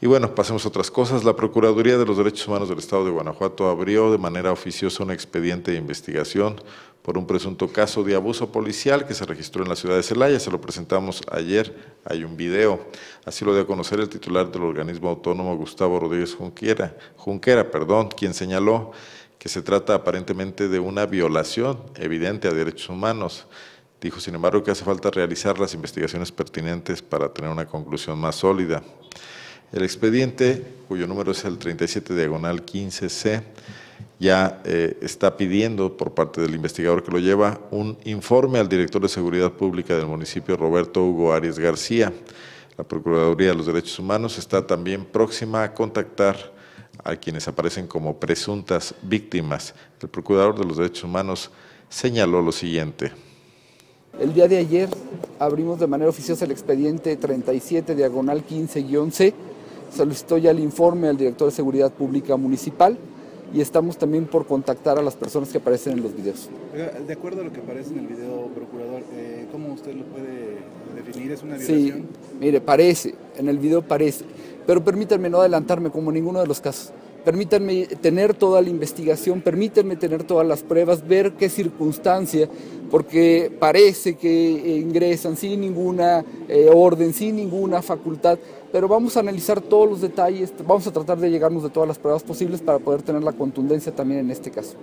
Y bueno, pasemos a otras cosas. La Procuraduría de los Derechos Humanos del Estado de Guanajuato abrió de manera oficiosa un expediente de investigación por un presunto caso de abuso policial que se registró en la ciudad de Celaya. Se lo presentamos ayer, hay un video. Así lo dio a conocer el titular del organismo autónomo, Gustavo Rodríguez Junquera, quien señaló que se trata aparentemente de una violación evidente a derechos humanos. Dijo, sin embargo, que hace falta realizar las investigaciones pertinentes para tener una conclusión más sólida. El expediente, cuyo número es el 37/15C, ya está pidiendo por parte del investigador que lo lleva un informe al director de Seguridad Pública del municipio, Roberto Hugo Arias García. La Procuraduría de los Derechos Humanos está también próxima a contactar a quienes aparecen como presuntas víctimas. El Procurador de los Derechos Humanos señaló lo siguiente. El día de ayer abrimos de manera oficiosa el expediente 37/15-C. Solicitó ya el informe al director de Seguridad Pública Municipal y estamos también por contactar a las personas que aparecen en los videos. De acuerdo a lo que aparece en el video, procurador, ¿cómo usted lo puede definir? ¿Es una violación? Sí, mire, parece, en el video parece, pero permítanme no adelantarme como en ninguno de los casos. Permítanme tener toda la investigación, permítanme tener todas las pruebas, ver qué circunstancia, porque parece que ingresan sin ninguna orden, sin ninguna facultad, pero vamos a analizar todos los detalles, vamos a tratar de llegarnos de todas las pruebas posibles para poder tener la contundencia también en este caso.